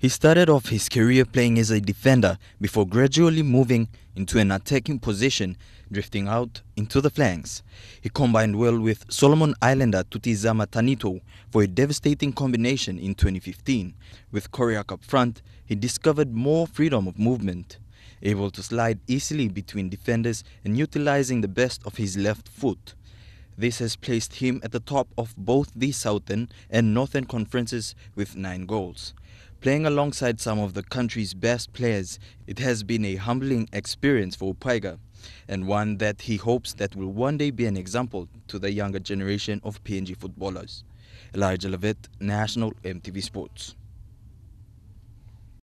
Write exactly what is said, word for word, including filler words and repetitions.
He started off his career playing as a defender before gradually moving into an attacking position, drifting out into the flanks. He combined well with Solomon Islander Tutizama Tanito for a devastating combination in twenty fifteen. With Koryak up front, he discovered more freedom of movement, able to slide easily between defenders and utilizing the best of his left foot. This has placed him at the top of both the Southern and Northern Conferences with nine goals. Playing alongside some of the country's best players, it has been a humbling experience for Upaiga, and one that he hopes that will one day be an example to the younger generation of P N G footballers. Elijah Levitt, National M T V Sports.